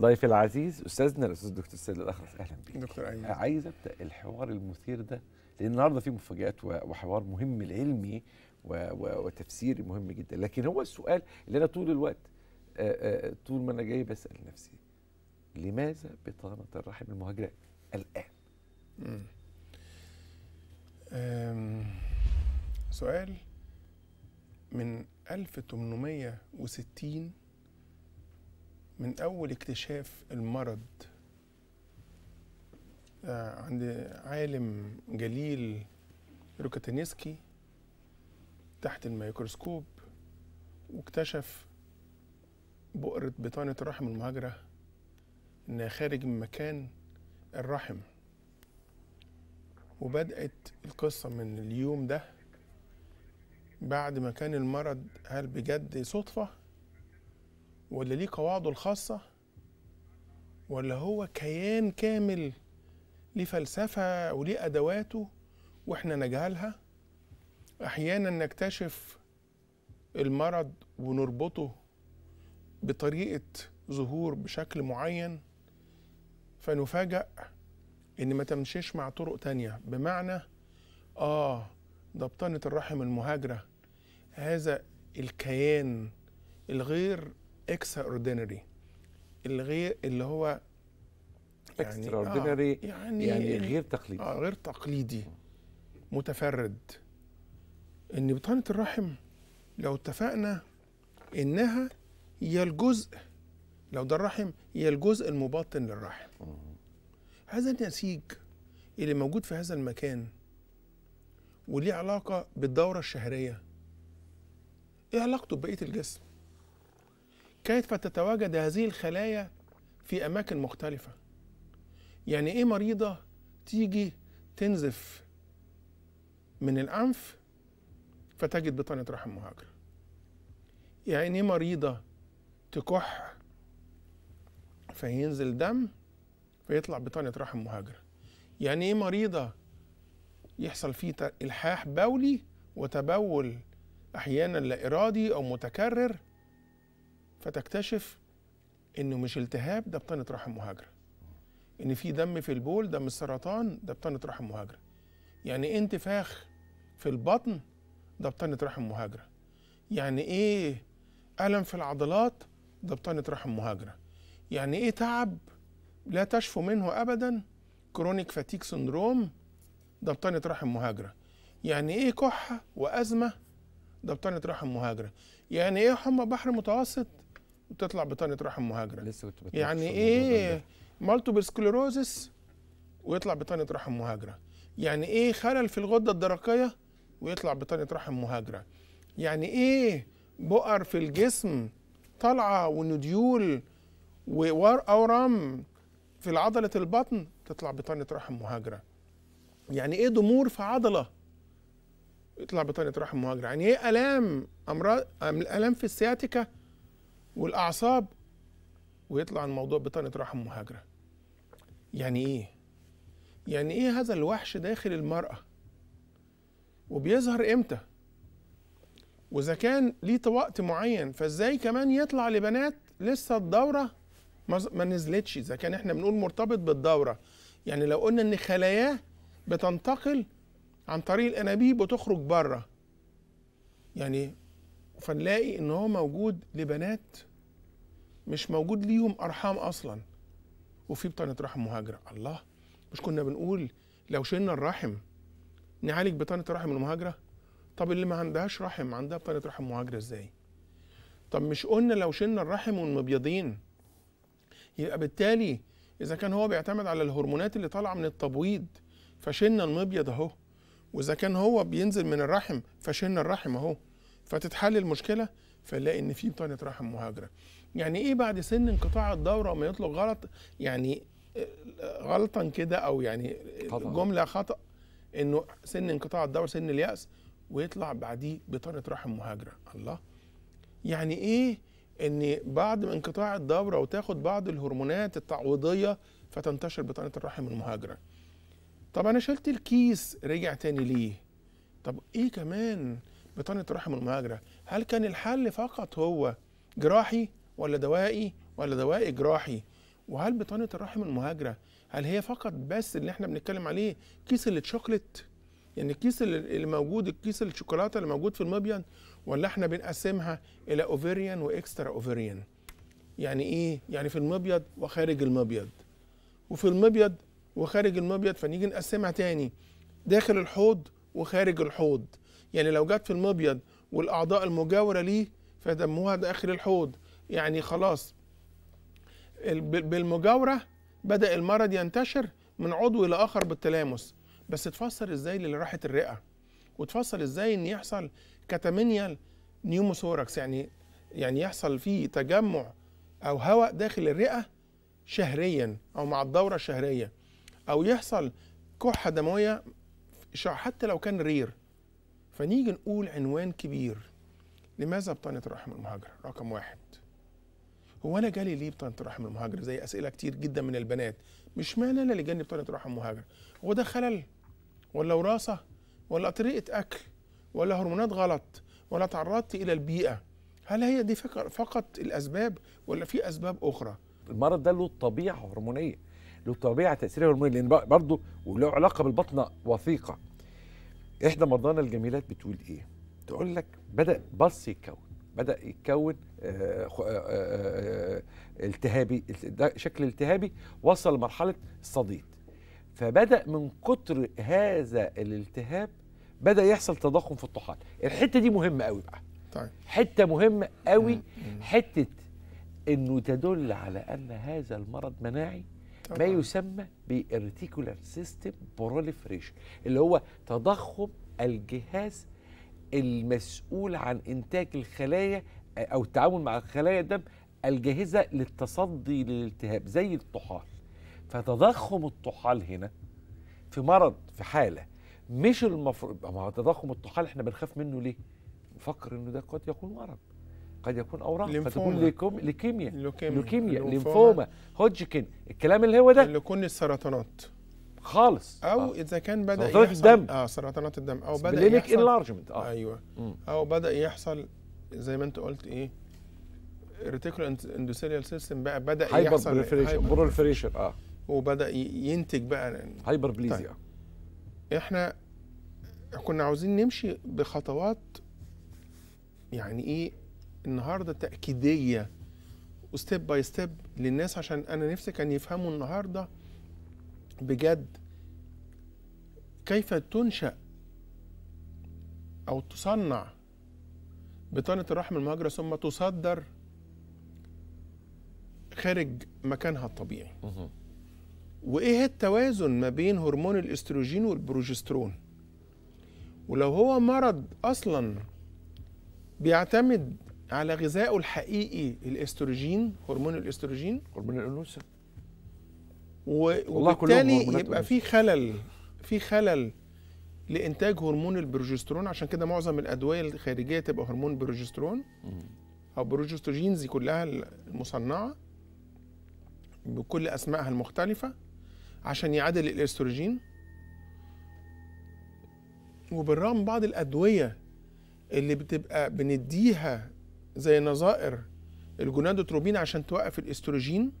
ضيفي العزيز استاذنا الاستاذ دكتور سيد الأخرس، اهلا بيك دكتور. عايز ابدا الحوار المثير ده لان النهارده فيه مفاجآت وحوار مهم علمي وتفسير مهم جدا، لكن هو السؤال اللي انا طول الوقت طول ما انا جاي بسال نفسي لماذا بطانه الرحم المهاجره الان؟ سؤال من 1860 من أول اكتشاف المرض عند عالم جليل روكاتنسكي تحت الميكروسكوب، واكتشف بؤرة بطانة الرحم المهاجرة إنها خارج من مكان الرحم. وبدأت القصة من اليوم ده بعد ما كان المرض هل بجد صدفة ولا ليه قواعده الخاصة ولا هو كيان كامل ليه فلسفة وليه أدواته وإحنا نجهلها. أحيانا نكتشف المرض ونربطه بطريقة ظهور بشكل معين فنفاجأ إن ما تمشيش مع طرق تانية، بمعنى ده بطانة الرحم المهاجرة، هذا الكيان الغير اكسترا اوردينري، الغير اللي هو يعني اكسترا اوردينري يعني غير تقليدي، غير تقليدي متفرد. ان بطانة الرحم لو اتفقنا انها هي الجزء، لو ده الرحم هي الجزء المبطن للرحم، هذا النسيج اللي موجود في هذا المكان وليه علاقة بالدورة الشهرية. ايه علاقته ببقية الجسم؟ كيف تتواجد هذه الخلايا في أماكن مختلفة؟ يعني ايه مريضة تيجي تنزف من الأنف فتجد بطانة رحم مهاجرة؟ يعني ايه مريضة تكح فينزل دم فيطلع بطانة رحم مهاجرة؟ يعني ايه مريضة يحصل فيه إلحاح بولي وتبول أحيانا لا إرادي أو متكرر فتكتشف إنه مش التهاب، ده بطانة رحم مهاجرة. إن في دم في البول، دم السرطان، ده بطانة رحم مهاجرة. يعني إيه انتفاخ في البطن؟ ده بطانة رحم مهاجرة. يعني إيه ألم في العضلات؟ ده بطانة رحم مهاجرة. يعني إيه تعب لا تشفو منه أبدا، كرونيك فاتيك سندروم، ده بطانة رحم مهاجرة. يعني ايه كحة وأزمة؟ ده بطانة رحم مهاجرة. يعني ايه حمى بحر متوسط وتطلع بطانة رحم مهاجرة؟ يعني ايه مالتيبل سكليروزس ويطلع بطانة رحم مهاجرة؟ يعني ايه خلل في الغدة الدرقية ويطلع بطانة رحم مهاجرة؟ يعني ايه بؤر في الجسم طالعة ونديول وأورام في عضلة البطن تطلع بطانة رحم مهاجرة؟ يعني ايه ضمور في عضله يطلع بطانه رحم مهاجره؟ يعني ايه الام، امراض الالام في السياتيكا والاعصاب ويطلع الموضوع بطانه رحم مهاجره؟ يعني ايه؟ يعني ايه هذا الوحش داخل المراه وبيظهر امتى؟ واذا كان ليه وقت معين فازاي كمان يطلع لبنات لسه الدوره ما نزلتش؟ اذا كان احنا بنقول مرتبط بالدوره، يعني لو قلنا ان خلاياه بتنتقل عن طريق الانابيب وتخرج بره، يعني فنلاقي ان هو موجود لبنات مش موجود ليهم ارحام اصلا وفي بطانه رحم مهاجره. الله، مش كنا بنقول لو شلنا الرحم نعالج بطانه الرحم المهاجره؟ طب اللي ما عندهاش رحم عندها بطانه رحم مهاجره ازاي؟ طب مش قلنا لو شلنا الرحم والمبيضين يبقى بالتالي اذا كان هو بيعتمد على الهرمونات اللي طالعه من التبويض فشلنا المبيض اهو، واذا كان هو بينزل من الرحم فشلنا الرحم اهو، فتتحل المشكله فنلاقي ان في بطانه رحم مهاجره. يعني ايه بعد سن انقطاع الدوره وما يطلق غلط، يعني غلطا كده او يعني جمله خطا انه سن انقطاع الدوره سن الياس ويطلع بعديه بطانه رحم مهاجره؟ الله، يعني ايه ان بعد انقطاع الدوره وتاخد بعض الهرمونات التعويضيه فتنتشر بطانه الرحم المهاجره؟ طب انا شلت الكيس رجع تاني ليه؟ طب ايه كمان بطانه رحم المهاجره؟ هل كان الحل فقط هو جراحي ولا دوائي ولا دوائي جراحي؟ وهل بطانه الرحم المهاجره هل هي فقط بس اللي احنا بنتكلم عليه كيس الشوكليت، يعني الكيس اللي موجود، الكيس الشوكولاته اللي موجود في المبيض، ولا احنا بنقسمها الى اوفيريان واكسترا اوفيريان؟ يعني ايه؟ يعني في المبيض وخارج المبيض، وفي المبيض وخارج المبيض، فنيجي نقسمها تاني داخل الحوض وخارج الحوض. يعني لو جت في المبيض والاعضاء المجاوره ليه فدموها داخل الحوض، يعني خلاص بالمجاوره بدا المرض ينتشر من عضو الى اخر بالتلامس. بس تفسر ازاي اللي راحه الرئه، وتفسر ازاي ان يحصل كاتامينيال نيوموثوركس، يعني يحصل فيه تجمع او هواء داخل الرئه شهريا او مع الدوره الشهريه، او يحصل كحه دمويه حتى لو كان رير. فنيجي نقول عنوان كبير، لماذا بطانه الرحم المهاجره؟ رقم واحد، هو انا جالي ليه بطانه الرحم المهاجره؟ زي اسئله كتير جدا من البنات، مش معنى انا اللي جالي بطانه رحم مهاجره، هو ده خلل ولا وراثه ولا طريقه اكل ولا هرمونات غلط ولا تعرضت الى البيئه؟ هل هي دي فقط الاسباب ولا في اسباب اخرى؟ المرض ده له طبيعه هرمونيه، له طبيعه تاثيريه هرمونيه، لان برضه وله علاقه بالبطنه وثيقه. احدى مرضانا الجميلات بتقول ايه؟ تقول لك بدا بص يتكون، بدا يتكون التهابي، شكل التهابي وصل لمرحله الصديد، فبدا من كتر هذا الالتهاب بدا يحصل تضخم في الطحال. الحته دي مهمه قوي بقى، طيب حته مهمه قوي، حته انه تدل على ان هذا المرض مناعي، ما يسمى بالريتيكولار سيستم بروليفريشن، اللي هو تضخم الجهاز المسؤول عن انتاج الخلايا او التعامل مع خلايا الدم الجاهزه للتصدي للالتهاب زي الطحال. فتضخم الطحال هنا في مرض، في حاله مش المفروض. ما هو تضخم الطحال احنا بنخاف منه ليه؟ بنفكر انه ده قد يكون مرض، قد يكون اوراق، فتكون لوكيميا، ليمفوما، هودجكن، الكلام اللي هو ده اللي كون السرطانات خالص، او اذا كان بدا سرطانات الدم، سرطانات الدم، او بدا يحصل انلارجمنت، ايوه، او بدا يحصل زي ما انت قلت ايه، ريتيكول اندوسيريال سيستم بقى بدا يحصل بروليفريشن، وبدا ينتج بقى هايبربليزيا. احنا كنا عاوزين نمشي بخطوات يعني ايه النهارده تأكيدية وستيب باي ستيب للناس، عشان أنا نفسي كان يفهموا النهارده بجد كيف تنشأ أو تصنع بطانة الرحم المهاجرة ثم تصدر خارج مكانها الطبيعي. وإيه التوازن ما بين هرمون الاستروجين والبروجسترون؟ ولو هو مرض أصلا بيعتمد على غذائه الحقيقي الاستروجين، هرمون الاستروجين، هرمون الانوثه، وبالتالي يبقى في خلل لانتاج هرمون البروجسترون. عشان كده معظم الادويه الخارجيه تبقى هرمون بروجسترون او بروجستروجينز كلها المصنعه بكل اسمائها المختلفه عشان يعادل الاستروجين. وبالرغم بعض الادويه اللي بتبقى بنديها زي نظائر الجونادوتروبين عشان توقف الاستروجين،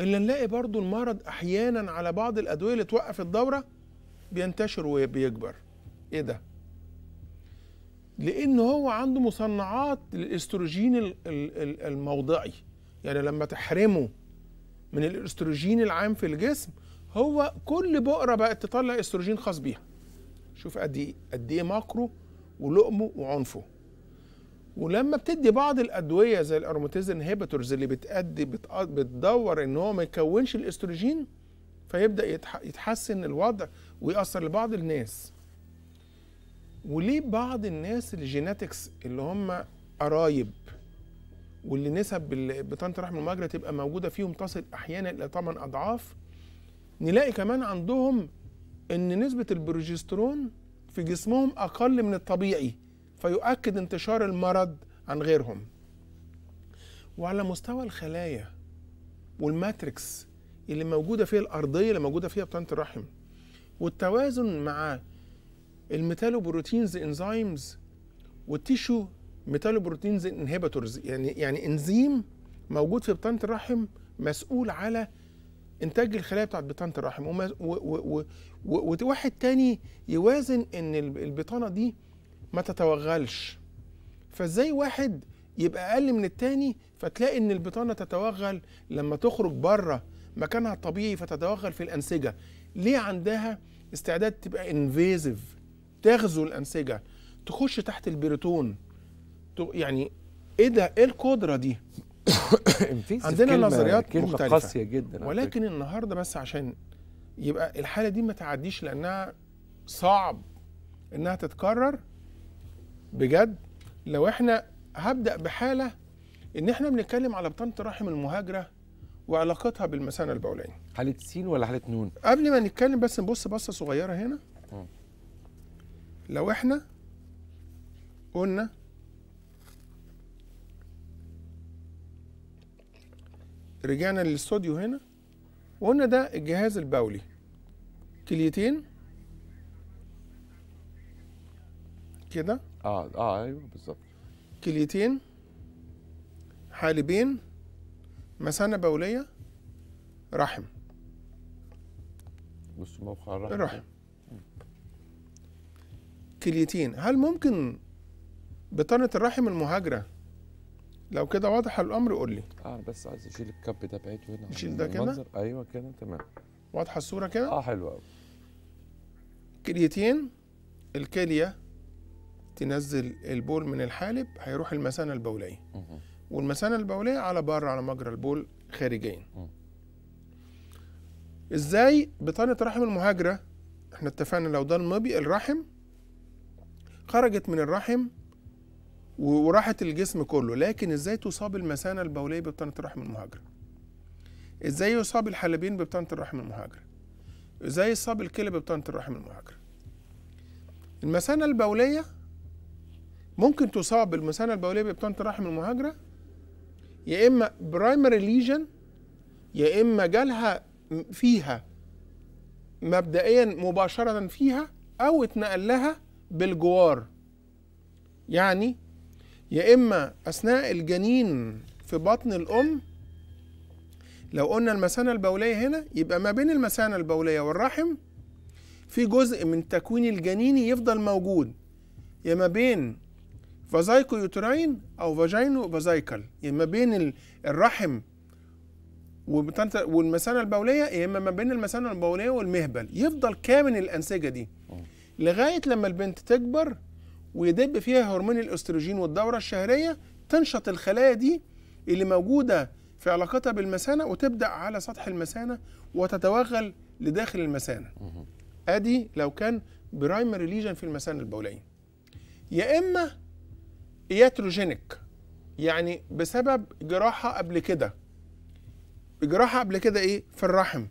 اللي نلاقي برضو المرض احيانا على بعض الادويه اللي توقف الدوره بينتشر وبيكبر. ايه ده؟ لان هو عنده مصنعات للاستروجين الموضعي، يعني لما تحرمه من الاستروجين العام في الجسم، هو كل بؤره بقت تطلع استروجين خاص بيها. شوف قد ايه مكره ولقمه وعنفه. ولما بتدي بعض الادويه زي الاروماتيز انهبيتورز اللي بتدور ان هو ما يكونش الاستروجين، فيبدا يتحسن الوضع ويأثر لبعض الناس. وليه بعض الناس الجيناتكس اللي هم قرايب واللي نسب بطانه الرحم المهاجره تبقى موجوده فيهم تصل احيانا الى 8 اضعاف، نلاقي كمان عندهم ان نسبه البروجسترون في جسمهم اقل من الطبيعي، فيؤكد انتشار المرض عن غيرهم. وعلى مستوى الخلايا والماتريكس اللي موجوده فيها، الارضيه اللي موجوده فيها بطانه الرحم، والتوازن مع الميتالوبروتينز انزيمز والتيشو ميتالوبروتينز انهبيتورز، يعني انزيم موجود في بطانه الرحم مسؤول على انتاج الخلايا بتاعت بطانه الرحم، وواحد تاني يوازن ان البطانه دي ما تتوغلش. فازاي واحد يبقى اقل من التاني فتلاقي ان البطانه تتوغل لما تخرج بره مكانها الطبيعي فتتوغل في الانسجه؟ ليه عندها استعداد تبقى انفيزيف، تغزو الانسجه، تخش تحت البريتون. يعني ايه ده؟ ايه القدره دي؟ عندنا نظريات مختلفه قاسيه جدا، ولكن النهارده بس عشان يبقى الحاله دي ما تعديش، لانها صعب انها تتكرر بجد. لو احنا هبدا بحاله ان احنا بنتكلم على بطانه الرحم المهاجره وعلاقتها بالمثانه البوليه. حاله س ولا حاله ن؟ قبل ما نتكلم بس نبص بصه صغيره هنا. لو احنا قلنا رجعنا للاستوديو هنا وقلنا ده الجهاز البولي، كليتين كده، ايوه بالظبط، كليتين، حالبين، مثانه بوليه، رحم. بص موقع الرحم، كليتين. هل ممكن بطانه الرحم المهاجره؟ لو كده واضح الامر قول لي. بس عايز اشيل الكب ده، بعيده هنا، نشيل ده كده، ايوه كده تمام، واضحه الصوره كده. حلوه قوي. كليتين، الكليه تنزل البول من الحالب هيروح المثانه البوليه، والمثانه البوليه على بره على مجرى البول خارجيا. ازاي بطانه الرحم المهاجره؟ احنا اتفقنا لو ده المبي الرحم، خرجت من الرحم وراحت الجسم كله، لكن ازاي تصاب المثانه البوليه ببطانه الرحم المهاجره؟ ازاي يصاب الحلبين ببطانه الرحم المهاجره؟ ازاي يصاب الكلى ببطانه الرحم المهاجره؟ المثانه البوليه ممكن تصاب المثانه البوليه ببطانه الرحم المهاجره يا اما برايمري ليجن، يا اما جالها فيها مبدئيا مباشره فيها، او اتنقل لها بالجوار. يعني يا إما أثناء الجنين في بطن الأم، لو قلنا المثانة البولية هنا يبقى ما بين المثانة البولية والرحم في جزء من تكوين الجنيني يفضل موجود، يا ما بين فازايكو يوتراين أو فاجينو فازايكال، يا ما بين الرحم والمثانة البولية، يا إما ما بين المثانة البولية والمهبل، يفضل كامن الأنسجة دي لغاية لما البنت تكبر ويدب فيها هرمون الاستروجين والدوره الشهريه، تنشط الخلايا دي اللي موجوده في علاقتها بالمثانه وتبدا على سطح المثانه وتتوغل لداخل المثانه. ادي لو كان برايمري ليجن في المثانه البوليه. يا اما ياتروجينيك، يعني بسبب جراحه قبل كده. جراحه قبل كده ايه؟ في الرحم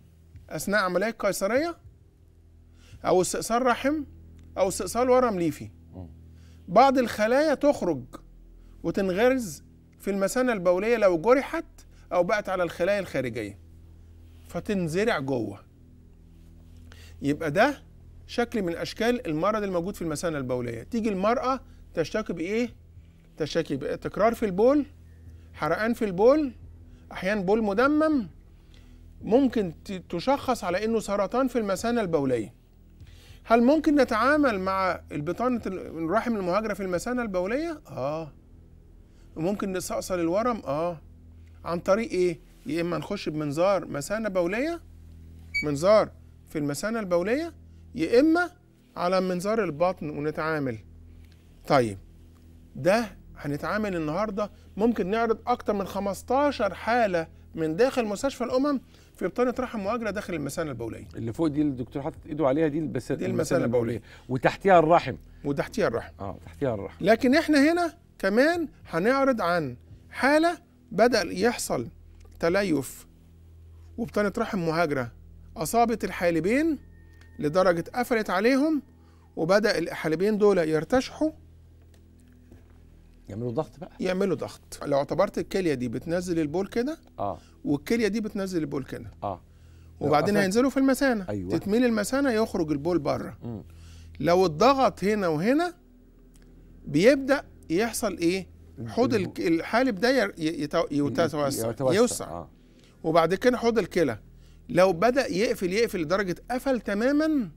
اثناء عمليه قيصريه او استئصال رحم او استئصال ورم ليفي. بعض الخلايا تخرج وتنغرز في المثانة البولية لو جرحت أو بقت على الخلايا الخارجية فتنزرع جوه. يبقى ده شكل من أشكال المرض الموجود في المثانة البولية. تيجي المرأة تشتكي بإيه؟ تشتكي بتكرار في البول، حرقان في البول، أحيانا بول مدمم، ممكن تشخص على إنه سرطان في المثانة البولية. هل ممكن نتعامل مع البطانة الرحم المهاجرة في المثانة البولية؟ ممكن نستأصل الورم؟ عن طريق ايه؟ يا اما نخش بمنظار مثانة بولية، منظار في المثانة البولية، يا اما على منظار البطن ونتعامل. طيب ده هنتعامل النهارده. ممكن نعرض اكتر من 15 حالة من داخل مستشفى الامم في بطانه رحم مهاجره داخل المثانه البوليه. اللي فوق دي اللي الدكتور حاطط ايده عليها دي، دي المثانه البوليه، وتحتيها الرحم. وتحتيها الرحم. تحتيها الرحم. لكن احنا هنا كمان هنعرض عن حاله بدا يحصل تليف وبطانه رحم مهاجره اصابت الحالبين لدرجه قفلت عليهم، وبدا الحالبين دول يرتشحوا، يعملوا ضغط بقى، يعملوا ضغط. لو اعتبرت الكليه دي بتنزل البول كده، والكليه دي بتنزل البول كده، وبعدين هينزلوا في المثانه، تتميل المثانه يخرج البول بره. لو اتضغط هنا وهنا بيبدا يحصل ايه؟ حوض الحالب ده يوسع وبعد كده حوض الكلى لو بدأ يقفل لدرجة قفل تماما،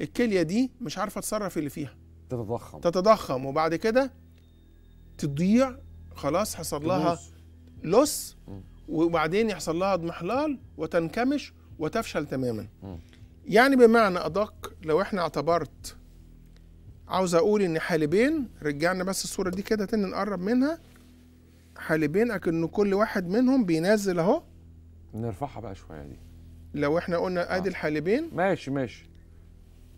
الكلية دي مش عارفة تصرف اللي فيها، تتضخم وبعد كده تضيع، خلاص حصل لها لص وبعدين يحصل لها اضمحلال وتنكمش وتفشل تماما. يعني بمعنى أدق، لو احنا اعتبرت، عاوز أقول إن حالبين، رجعنا بس الصورة دي كده تاني نقرب منها، حالبين أكن كل واحد منهم بينزل أهو، نرفعها بقى شوية دي، لو احنا قلنا أدي الحالبين، ماشي ماشي،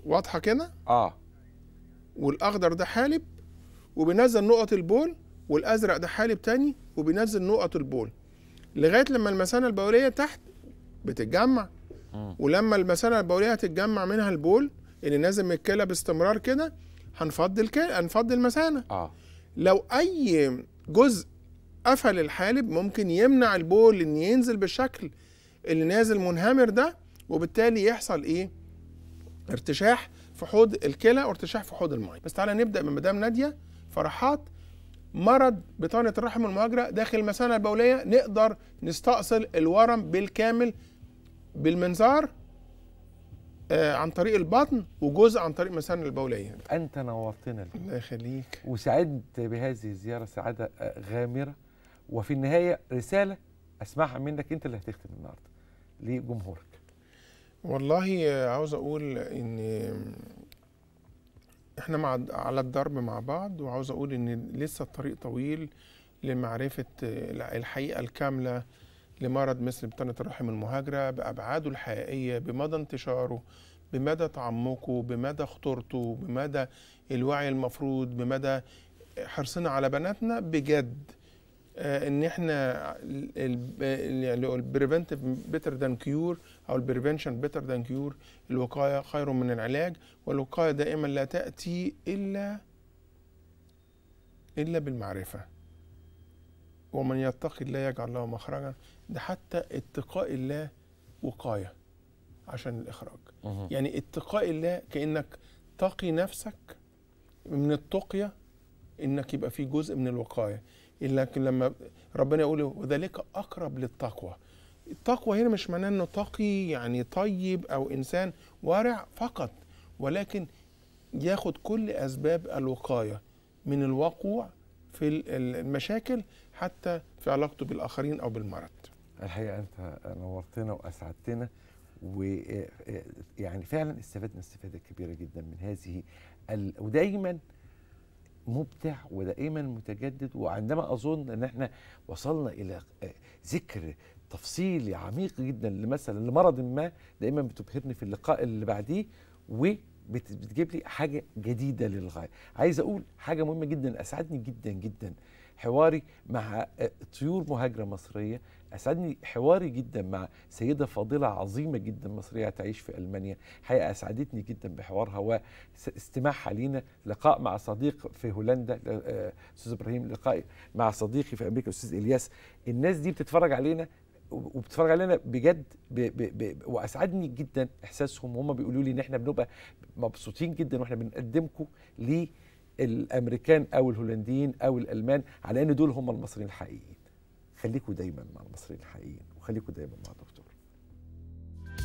واضحة كده؟ والأخضر ده حالب وبينزل نقط البول، والأزرق ده حالب تاني وبينزل نقط البول، لغاية لما المثانة البولية تحت بتتجمع، ولما المثانة البولية هتتجمع منها البول اللي نازل من الكلى باستمرار كده، هنفض المثانة. لو أي جزء قفل الحالب ممكن يمنع البول إن ينزل بالشكل اللي نازل منهمر ده، وبالتالي يحصل إيه؟ ارتشاح في حوض الكلى وارتشاح في حوض الماء. بس تعالى نبدأ من مدام ناديه فرحات، مرض بطانة الرحم المهاجرة داخل المثانة البولية، نقدر نستأصل الورم بالكامل بالمنظار عن طريق البطن وجزء عن طريق المثانة البولية. أنت نورتنا اليوم. الله يخليك. وسعدت بهذه الزيارة سعادة غامرة، وفي النهاية رسالة أسمعها منك أنت اللي هتختم النهارده لجمهورك. والله عاوز أقول إن إحنا على الدرب مع بعض، وعاوز أقول إن لسه الطريق طويل لمعرفة الحقيقة الكاملة لمرض مثل بطانة الرحم المهاجرة بأبعاده الحقيقية، بمدى انتشاره، بمدى تعمقه، بمدى خطورته، بمدى الوعي المفروض، بمدى حرصنا على بناتنا بجد، إن إحنا البريفنتيف بيتر ذان كيور، أو البريفنشن بيتر ذان كيور، الوقاية خير من العلاج، والوقاية دائما لا تأتي إلا بالمعرفة، ومن يتقي الله يجعل له مخرجا. ده حتى اتقاء الله وقاية عشان الإخراج. يعني اتقاء الله كأنك تقي نفسك من التقية، إنك يبقى في جزء من الوقاية. لكن لما ربنا يقول وذلك أقرب للتقوى، التقوى هنا مش معناه إنه تقي يعني طيب أو إنسان وارع فقط، ولكن ياخد كل أسباب الوقاية من الوقوع في المشاكل حتى في علاقته بالآخرين أو بالمرض. الحقيقة أنت نورتنا وأسعدتنا، ويعني فعلا استفدنا استفادة كبيرة جدا من هذه ودايما مبدع ودائما متجدد. وعندما أظن أن احنا وصلنا إلى ذكر تفصيلي عميق جدا مثلا لمرض ما، دائما بتبهرني في اللقاء اللي بعديه وبتجيب لي حاجة جديدة للغاية. عايز أقول حاجة مهمة جدا، أسعدني جدا جدا حواري مع طيور مهاجرة مصرية، أسعدني حواري جدا مع سيدة فاضلة عظيمة جدا مصرية تعيش في ألمانيا، حقيقة أسعدتني جدا بحوارها واستماعها لينا. لقاء مع صديق في هولندا أستاذ إبراهيم، لقاء مع صديقي في أمريكا أستاذ إلياس. الناس دي بتتفرج علينا وبتتفرج علينا بجد وأسعدني جدا إحساسهم، وهم بيقولوا لي إن إحنا بنبقى مبسوطين جدا وإحنا بنقدمكم للأمريكان أو الهولنديين أو الألمان، على إن دول هم المصريين الحقيقيين. خليكوا دايما مع المصريين الحقيقيين، وخليكوا دايما مع الدكتور.